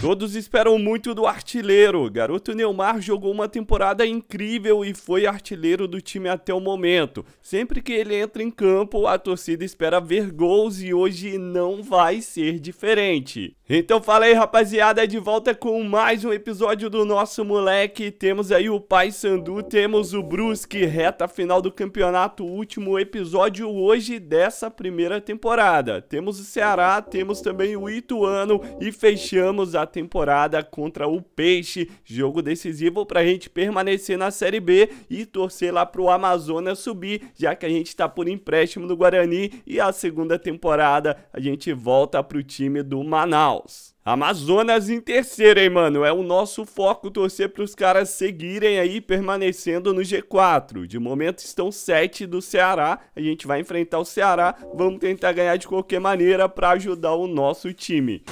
Todos esperam muito do artilheiro. Garoto Neymar jogou uma temporada incrível e foi artilheiro do time até o momento. Sempre que ele entra em campo, a torcida espera ver gols e hoje não vai ser diferente. Então fala aí, rapaziada, de volta com mais um episódio do nosso moleque. Temos aí o Paysandu, temos o Brusque, reta final do campeonato, último episódio hoje dessa primeira temporada. Temos o Ceará, temos também o Ituano e fechamos a temporada contra o Peixe, jogo decisivo pra gente permanecer na Série B e torcer lá pro Amazonas subir, já que a gente tá por empréstimo no Guarani e a segunda temporada a gente volta pro time do Manaus. Amazonas em terceiro, hein, mano? É o nosso foco, torcer para os caras seguirem aí, permanecendo no G4. De momento estão 7 do Ceará, a gente vai enfrentar o Ceará, vamos tentar ganhar de qualquer maneira para ajudar o nosso time.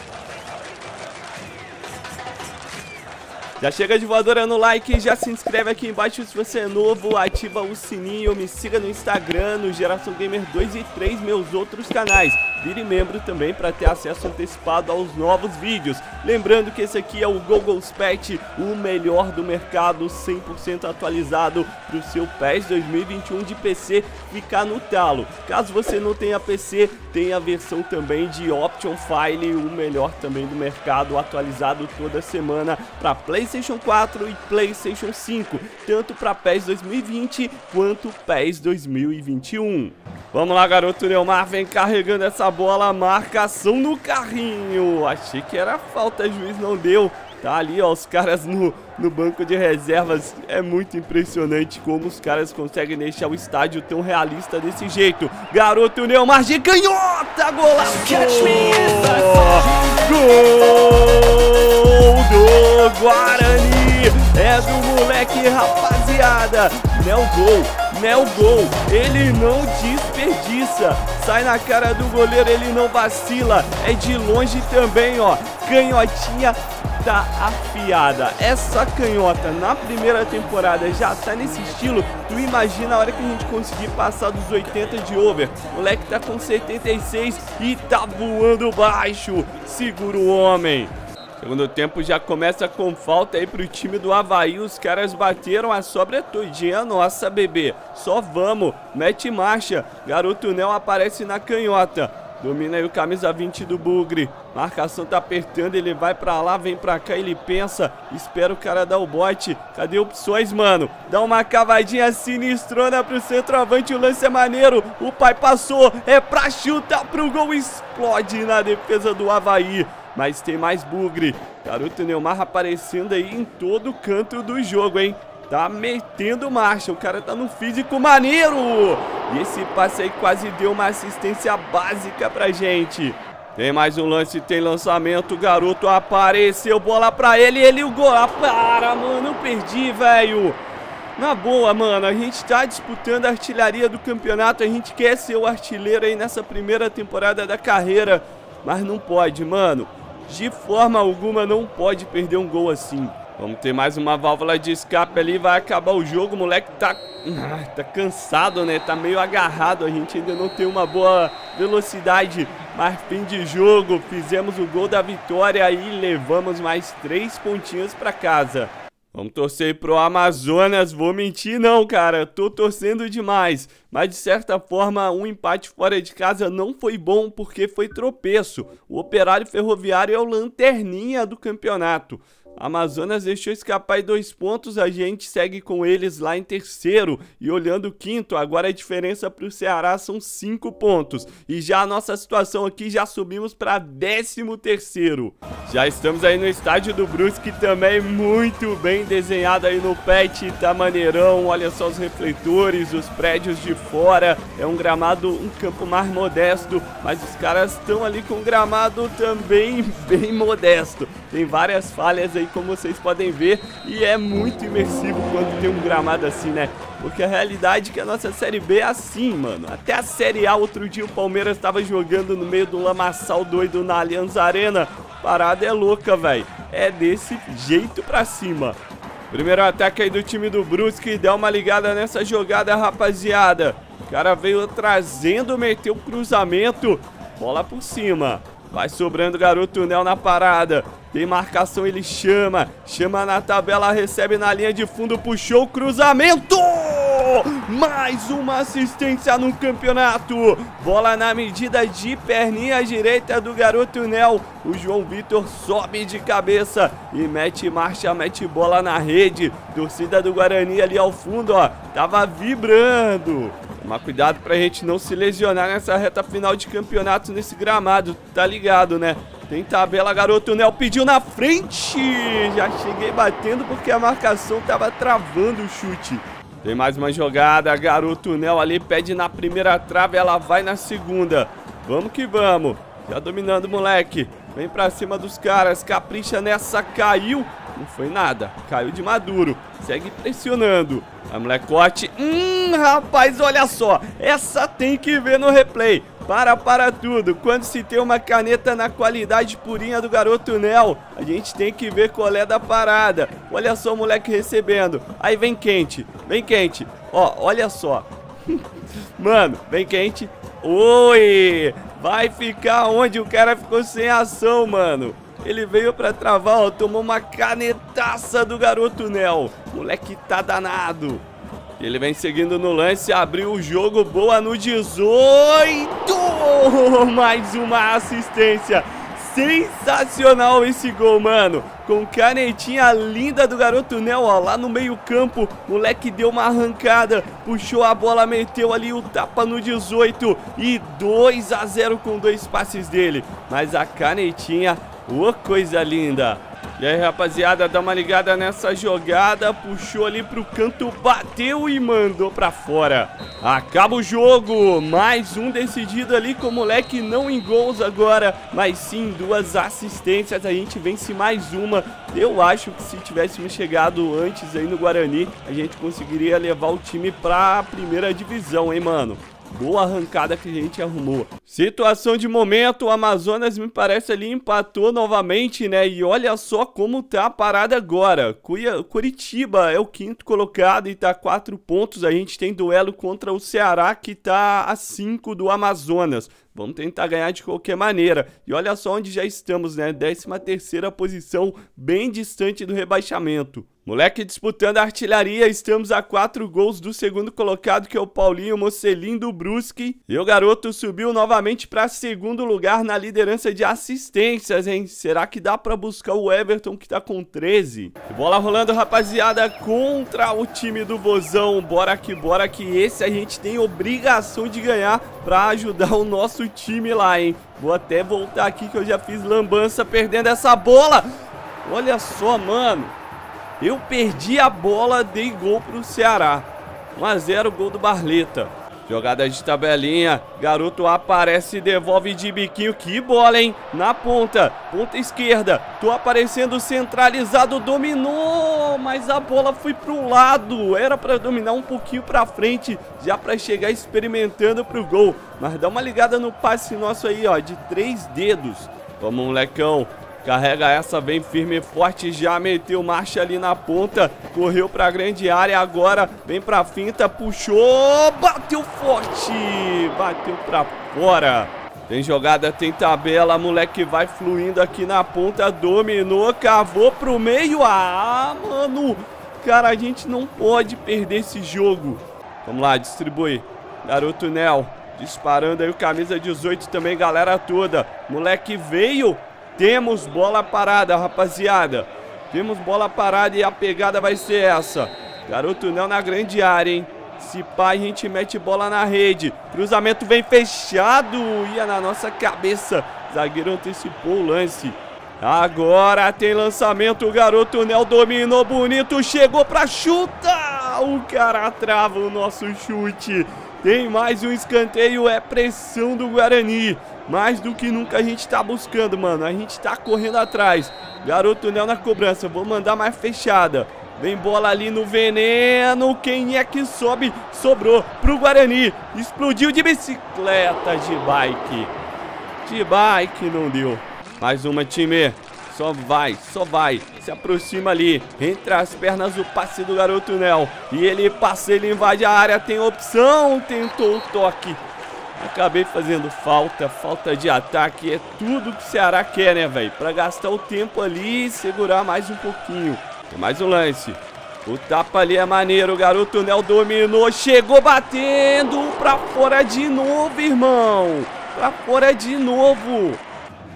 Já chega de voadora no like, já se inscreve aqui embaixo se você é novo, ativa o sininho, me siga no Instagram, no Geração Gamer 2 e 3, meus outros canais. Vire membro também para ter acesso antecipado aos novos vídeos. Lembrando que esse aqui é o Google's Patch, o melhor do mercado, 100% atualizado para o seu PES 2021 de PC ficar no talo. Caso você não tenha PC, tem a versão também de Option File, o melhor também do mercado, atualizado toda semana para PlayStation 4 e PlayStation 5, tanto para PES 2020 quanto PES 2021. Vamos lá, garoto Neymar, vem carregando essa bola, marcação no carrinho, achei que era falta, juiz não deu, tá ali ó, os caras no banco de reservas, é muito impressionante como os caras conseguem deixar o estádio tão realista desse jeito. Garoto Neymar de canhota, golaço, gol do Guarani, é do moleque, rapaziada, Mel Gol, ele não desperdiça, sai na cara do goleiro, ele não vacila, é de longe também, ó, canhotinha tá afiada, essa canhota na primeira temporada já tá nesse estilo, tu imagina a hora que a gente conseguir passar dos 80 de over, o moleque tá com 76 e tá voando baixo, segura o homem. Segundo tempo já começa com falta aí pro time do Avaí, os caras bateram a sobra todinha, nossa bebê, só vamos, mete marcha, garoto Nel aparece na canhota, domina aí o camisa 20 do Bugre, marcação tá apertando, ele vai pra lá, vem pra cá, ele pensa, espera o cara dar o bote, cadê opções, mano? Dá uma cavadinha sinistrona pro centroavante, o lance é maneiro, o pai passou, é pra chutar pro gol, explode na defesa do Avaí. Mas tem mais Bugre, garoto Neymar aparecendo aí em todo canto do jogo, hein? Tá metendo marcha, o cara tá no físico maneiro! E esse passe aí quase deu uma assistência básica pra gente. Tem mais um lance, tem lançamento, o garoto apareceu, bola pra ele, o gol... Ah, para, mano, eu perdi, velho! Na boa, mano, a gente tá disputando a artilharia do campeonato, a gente quer ser o artilheiro aí nessa primeira temporada da carreira, mas não pode, mano. De forma alguma não pode perder um gol assim. Vamos ter mais uma válvula de escape ali, vai acabar o jogo, o moleque tá cansado, né? Tá meio agarrado, a gente ainda não tem uma boa velocidade, mas fim de jogo, fizemos o gol da vitória e levamos mais 3 pontinhos pra casa. Vamos torcer pro Amazonas, vou mentir não, cara, tô torcendo demais, mas de certa forma um empate fora de casa não foi bom porque foi tropeço, o Operário Ferroviário é o lanterninha do campeonato. Amazonas deixou escapar 2 pontos, a gente segue com eles lá em terceiro e olhando o quinto, agora a diferença para o Ceará são 5 pontos e já a nossa situação aqui, já subimos para 13º. Já estamos aí no estádio do Brusque também, muito bem desenhado aí no patch, tá maneirão, olha só os refletores, os prédios de fora, é um gramado, um campo mais modesto, mas os caras estão ali com um gramado também bem modesto, tem várias falhas aí como vocês podem ver, e é muito imersivo quando tem um gramado assim, né? Porque a realidade é que a nossa Série B é assim, mano. Até a Série A, outro dia o Palmeiras tava jogando no meio do lamaçal doido na Allianz Arena. Parada é louca, velho. É desse jeito pra cima. Primeiro ataque aí do time do Brusque, dá uma ligada nessa jogada, rapaziada. O cara veio trazendo, meteu o cruzamento, bola por cima. Vai sobrando o garoto Nel na parada. Tem marcação, ele chama. Chama na tabela, recebe na linha de fundo, puxou o cruzamento. Mais uma assistência no campeonato. Bola na medida de perninha direita do garoto Nel. O João Vitor sobe de cabeça e mete marcha, mete bola na rede. Torcida do Guarani ali ao fundo, ó, tava vibrando. Mas cuidado pra gente não se lesionar nessa reta final de campeonato nesse gramado, tá ligado, né? Tem tabela, garoto Nel pediu na frente. Já cheguei batendo porque a marcação tava travando o chute. Tem mais uma jogada, garoto Nel ali pede na primeira trave, ela vai na segunda. Vamos que vamos. Já dominando, moleque. Vem pra cima dos caras, capricha nessa, caiu. Não foi nada, caiu de maduro. Segue pressionando. A molecote, rapaz, olha só. Essa tem que ver no replay. Para tudo. Quando se tem uma caneta na qualidade purinha do garoto Nel, a gente tem que ver qual é da parada. Olha só o moleque recebendo. Aí vem quente, vem quente. Ó, olha só. Mano, vem quente. Oi! Vai ficar onde? O cara ficou sem ação, mano. Ele veio pra travar, ó, tomou uma canetaça do garoto Nel. Moleque tá danado. Ele vem seguindo no lance, abriu o jogo, boa no 18. Mais uma assistência. Sensacional esse gol, mano. Com canetinha linda do garoto Nel, ó, lá no meio campo. Moleque deu uma arrancada, puxou a bola, meteu ali o tapa no 18. E 2-0 com dois passes dele. Mas a canetinha... Ô, coisa linda. E aí, rapaziada, dá uma ligada nessa jogada. Puxou ali pro canto, bateu e mandou pra fora. Acaba o jogo. Mais um decidido ali com o moleque, não em gols agora, mas sim duas assistências. A gente vence mais uma. Eu acho que se tivéssemos chegado antes aí no Guarani, a gente conseguiria levar o time pra primeira divisão, hein, mano. Boa arrancada que a gente arrumou. Situação de momento, o Amazonas me parece ali empatou novamente, né? E olha só como tá a parada agora. Coritiba é o quinto colocado e tá 4 pontos. A gente tem duelo contra o Ceará que tá a 5 do Amazonas. Vamos tentar ganhar de qualquer maneira. E olha só onde já estamos, né? 13ª posição, bem distante do rebaixamento. Moleque disputando a artilharia, estamos a 4 gols do segundo colocado, que é o Paulinho Mocelino do Brusque. E o garoto subiu novamente para 2º lugar na liderança de assistências, hein? Será que dá para buscar o Everton, que tá com 13? Bola rolando, rapaziada, contra o time do Vozão. Bora que esse a gente tem obrigação de ganhar para ajudar o nosso time lá, hein? Vou até voltar aqui que eu já fiz lambança perdendo essa bola. Olha só, mano. Eu perdi a bola, dei gol pro Ceará. 1-0, gol do Barleta. Jogada de tabelinha. Garoto aparece e devolve de biquinho. Que bola, hein? Na ponta. Ponta esquerda. Tô aparecendo centralizado. Dominou, mas a bola foi pro lado. Era pra dominar um pouquinho pra frente, já pra chegar experimentando pro gol. Mas dá uma ligada no passe nosso aí, ó, de 3 dedos. Vamos, molecão. Carrega essa bem firme e forte, já meteu marcha ali na ponta, correu pra grande área, agora vem pra finta, puxou, bateu forte, bateu pra fora. Tem jogada, tem tabela, moleque vai fluindo aqui na ponta, dominou, cavou pro meio, ah, mano, cara, a gente não pode perder esse jogo. Vamos lá, distribui, garoto Nel, disparando aí o camisa 18 também, galera toda, moleque veio. Temos bola parada, rapaziada. Temos bola parada e a pegada vai ser essa. Garoto Nel na grande área, hein? Se pá, a gente mete bola na rede. Cruzamento vem fechado. Ia na nossa cabeça. Zagueiro antecipou o lance. Agora tem lançamento. O garoto Nel dominou bonito. Chegou pra chuta. O cara trava o nosso chute. Tem mais um escanteio, é pressão do Guarani. Mais do que nunca a gente tá buscando, mano. A gente tá correndo atrás. Garoto Nel na cobrança, vou mandar mais fechada. Vem bola ali no veneno. Quem é que sobe? Sobrou pro Guarani. Explodiu de bicicleta, de bike. De bike não deu. Mais uma, time. Só vai, só vai. Se aproxima ali. Entre as pernas o passe do garoto Nel. E ele passa, ele invade a área. Tem opção. Tentou o toque. Acabei fazendo falta, falta de ataque, é tudo que o Ceará quer, né, velho? Pra gastar o tempo ali e segurar mais um pouquinho. Tem mais um lance. O tapa ali é maneiro, o garoto Nel dominou, chegou batendo pra fora de novo, irmão. Pra fora de novo.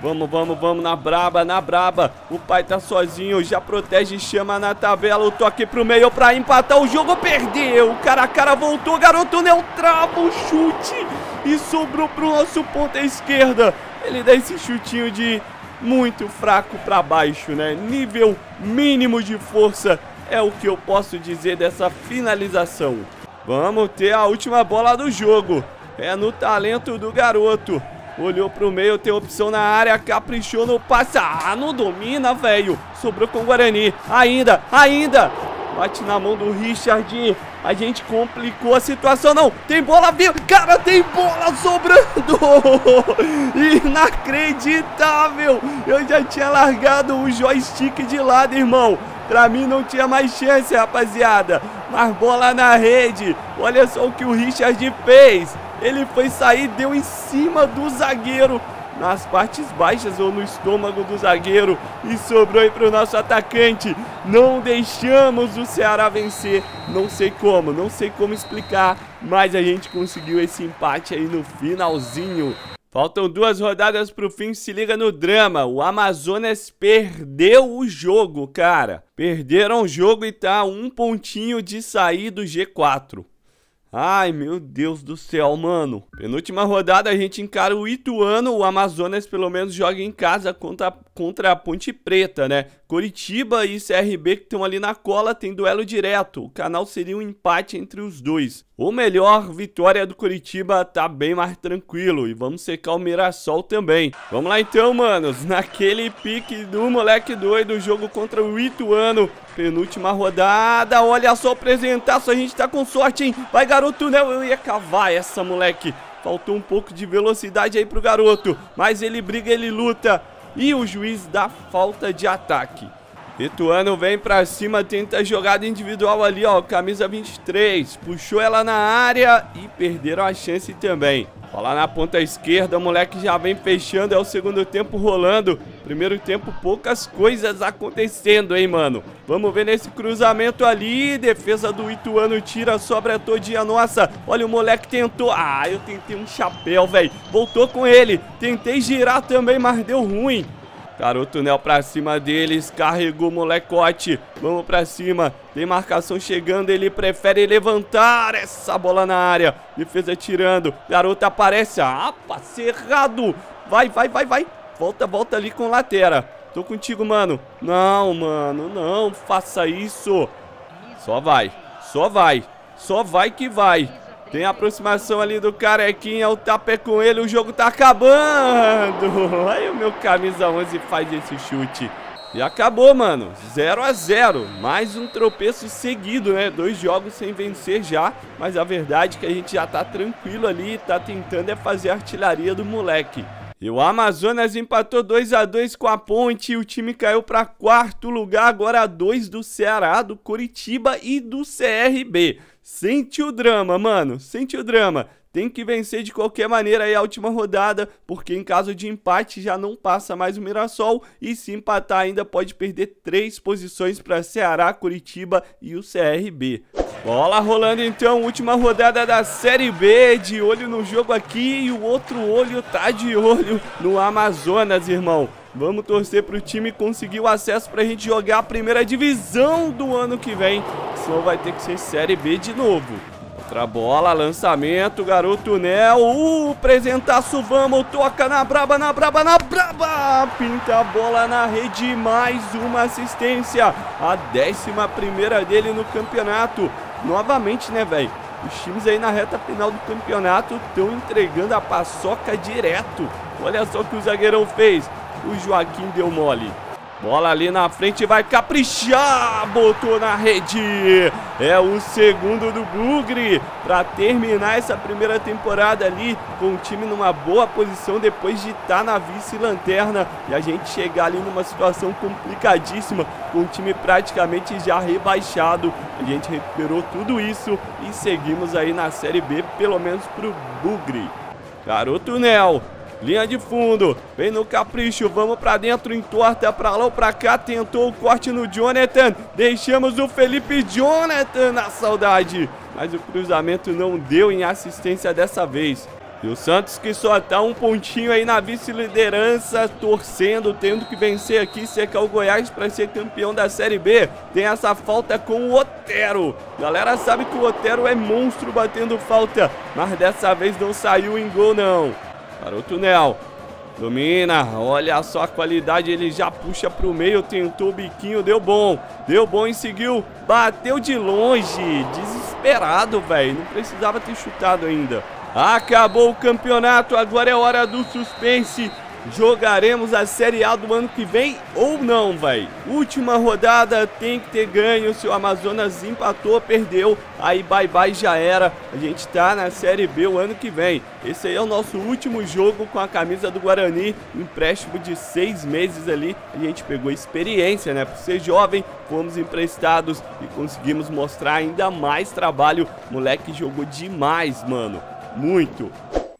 Vamos, vamos, vamos, na braba, na braba. O pai tá sozinho, já protege, chama na tabela. O toque pro meio pra empatar o jogo, perdeu. Cara a cara, voltou, garoto Nel trava o chute e sobrou pro nosso ponta esquerda. Ele dá esse chutinho de muito fraco pra baixo, né? Nível mínimo de força é o que eu posso dizer dessa finalização. Vamos ter a última bola do jogo. É no talento do garoto. Olhou pro meio, tem opção na área, caprichou no passe. Ah, não domina, velho. Sobrou com o Guarani. Ainda, ainda. Bate na mão do Richardinho. A gente complicou a situação, não. Tem bola, viu? Cara, tem bola sobrando. Inacreditável. Eu já tinha largado o joystick de lado, irmão. Pra mim não tinha mais chance, rapaziada. Mas bola na rede. Olha só o que o Richardinho fez. Ele foi sair, deu em cima do zagueiro, nas partes baixas ou no estômago do zagueiro, e sobrou aí para o nosso atacante. Não deixamos o Ceará vencer, não sei como explicar, mas a gente conseguiu esse empate aí no finalzinho. Faltam 2 rodadas pro fim, se liga no drama. O Amazonas perdeu o jogo, cara. Perderam o jogo e tá 1 pontinho de sair do G4. Ai, meu Deus do céu, mano. Penúltima rodada, a gente encara o Ituano. O Amazonas pelo menos joga em casa contra a Ponte Preta, né? Coritiba e CRB que estão ali na cola, tem duelo direto. O canal seria um empate entre os dois. Ou melhor, vitória do Coritiba tá bem mais tranquilo. E vamos secar o Mirassol também. Vamos lá então, manos. Naquele pique do moleque doido, o jogo contra o Ituano. Penúltima rodada, olha só o presentaço, a gente tá com sorte, hein? Vai, garoto, né? Eu ia cavar essa, moleque. Faltou um pouco de velocidade aí pro garoto, mas ele briga, ele luta. E o juiz dá falta de ataque. Ituano vem pra cima, tenta jogada individual ali, ó, camisa 23. Puxou ela na área e perderam a chance também. Ó, lá na ponta esquerda, o moleque já vem fechando, é o segundo tempo rolando. Primeiro tempo, poucas coisas acontecendo, hein, mano. Vamos ver nesse cruzamento ali, defesa do Ituano tira, sobra todinha nossa. Olha, o moleque tentou, ah, eu tentei um chapéu, velho. Voltou com ele, tentei girar também, mas deu ruim. Garoto Nel pra cima deles, carregou o molecote, vamos pra cima, tem marcação chegando, ele prefere levantar essa bola na área, defesa tirando, garoto aparece, ah, passe errado, vai, vai, vai, vai, volta, volta ali com Latera, tô contigo, mano, não faça isso, só vai, só vai, só vai que vai. Tem a aproximação ali do Carequinha, o tapa é com ele, o jogo tá acabando. Aí o meu camisa 11 faz esse chute. E acabou, mano. 0 a 0. Mais um tropeço seguido, né? 2 jogos sem vencer já. Mas a verdade é que a gente já tá tranquilo ali, tá tentando é fazer a artilharia do moleque. E o Amazonas empatou 2 a 2 com a Ponte. O time caiu para 4º lugar, agora 2 do Ceará, do Coritiba e do CRB. Sente o drama, mano, sente o drama. Tem que vencer de qualquer maneira aí a última rodada, porque em caso de empate já não passa mais o Mirassol. E se empatar ainda pode perder 3 posições para Ceará, Coritiba e o CRB. Bola rolando então, última rodada da Série B, de olho no jogo aqui e o outro olho tá de olho no Amazonas, irmão. Vamos torcer pro time conseguir o acesso pra gente jogar a primeira divisão do ano que vem, senão vai ter que ser Série B de novo. Outra bola, lançamento, garoto Nel, presentaço, vamos, toca na braba, na braba, na braba, pinta a bola na rede, mais uma assistência, a 11ª dele no campeonato, novamente, né, velho, os times aí na reta final do campeonato estão entregando a paçoca direto, olha só o que o zagueirão fez, o Joaquim deu mole. Bola ali na frente, vai caprichar, botou na rede. É o segundo do Bugre para terminar essa primeira temporada ali com o time numa boa posição depois de estar na vice-lanterna e a gente chegar ali numa situação complicadíssima com o time praticamente já rebaixado. A gente recuperou tudo isso e seguimos aí na Série B, pelo menos pro Bugre. Garoto Nel. Linha de fundo, vem no capricho, vamos pra dentro, entorta pra lá ou pra cá, tentou o corte no Jonathan, deixamos o Felipe Jonathan na saudade, mas o cruzamento não deu em assistência dessa vez. E o Santos que só tá um pontinho aí na vice-liderança, torcendo, tendo que vencer aqui, secar o Goiás pra ser campeão da Série B. Tem essa falta com o Otero. Galera sabe que o Otero é monstro batendo falta, mas dessa vez não saiu em gol não. Garoto Nel, domina, olha só a qualidade, ele já puxa pro meio, tentou o biquinho, deu bom e seguiu, bateu de longe, desesperado, velho, não precisava ter chutado ainda. Acabou o campeonato, agora é hora do suspense, jogaremos a Série A do ano que vem ou não, velho. Última rodada, tem que ter ganho, se o Amazonas empatou, perdeu, aí bye bye, já era. A gente tá na Série B o ano que vem. Esse aí é o nosso último jogo com a camisa do Guarani, empréstimo de 6 meses ali. A gente pegou experiência, né, por ser jovem, fomos emprestados e conseguimos mostrar ainda mais trabalho. Moleque jogou demais, mano, muito.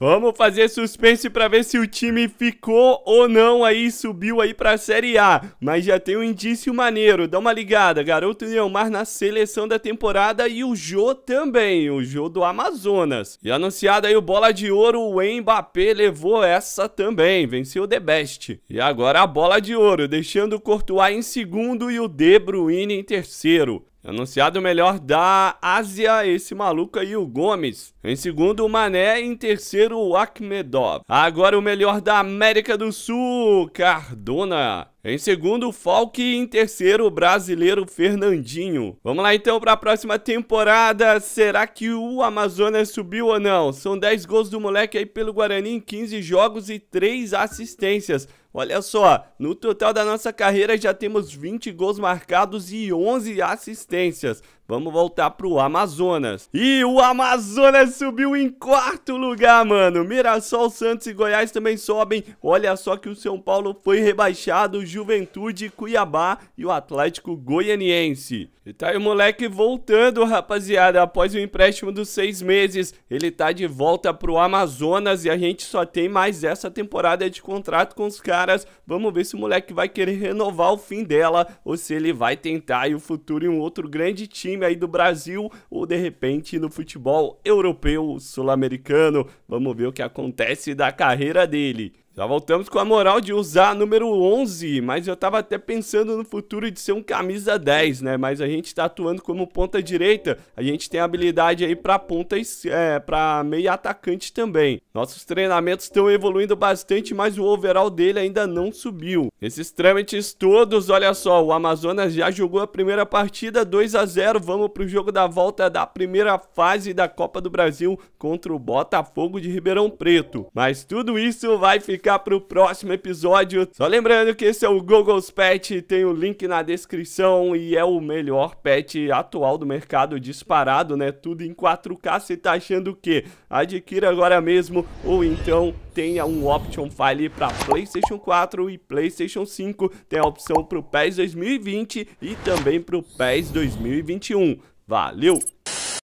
Vamos fazer suspense para ver se o time ficou ou não aí, subiu aí para a Série A. Mas já tem um indício maneiro, dá uma ligada. Garoto Neymar na seleção da temporada e o Jô também, o Jô do Amazonas. E anunciado aí o Bola de Ouro, o Mbappé levou essa também, venceu o The Best. E agora a Bola de Ouro, deixando o Courtois em segundo e o De Bruyne em terceiro. Anunciado o melhor da Ásia, esse maluco aí, o Gomes. Em segundo, o Mané. Em terceiro, o Akhmedov. Agora o melhor da América do Sul, Cardona. Em segundo, o Falk. E em terceiro, o brasileiro Fernandinho. Vamos lá então para a próxima temporada. Será que o Amazonas subiu ou não? São 10 gols do moleque aí pelo Guarani em 15 jogos e 3 assistências. Olha só, no total da nossa carreira já temos 20 gols marcados e 11 assistências. Vamos voltar pro Amazonas. E o Amazonas subiu em 4º lugar, mano. Mirassol, Santos e Goiás também sobem. Olha só que o São Paulo foi rebaixado. Juventude, Cuiabá e o Atlético Goianiense. E tá aí o moleque voltando, rapaziada. Após o empréstimo dos 6 meses, ele tá de volta pro Amazonas. E a gente só tem mais essa temporada de contrato com os caras. Vamos ver se o moleque vai querer renovar o fim dela ou se ele vai tentar aí o futuro em um outro grande time aí do Brasil, ou de repente no futebol europeu, sul-americano. Vamos ver o que acontece da carreira dele. Já voltamos com a moral de usar a número 11, mas eu tava até pensando no futuro de ser um camisa 10, né? Mas a gente tá atuando como ponta direita, a gente tem habilidade aí pra ponta, pra meio atacante também. Nossos treinamentos estão evoluindo bastante, mas o overall dele ainda não subiu. Esses trâmites todos, olha só, o Amazonas já jogou a primeira partida, 2 a 0, vamos pro jogo da volta da primeira fase da Copa do Brasil contra o Botafogo de Ribeirão Preto. Mas tudo isso vai ficar para o próximo episódio. Só lembrando que esse é o Google's Patch, tem o link na descrição e é o melhor patch atual do mercado disparado, né? Tudo em 4K, você tá achando o quê? Adquira agora mesmo ou então tenha um Option File para PlayStation 4 e PlayStation 5, tem a opção para o PES 2020 e também para o PES 2021. Valeu!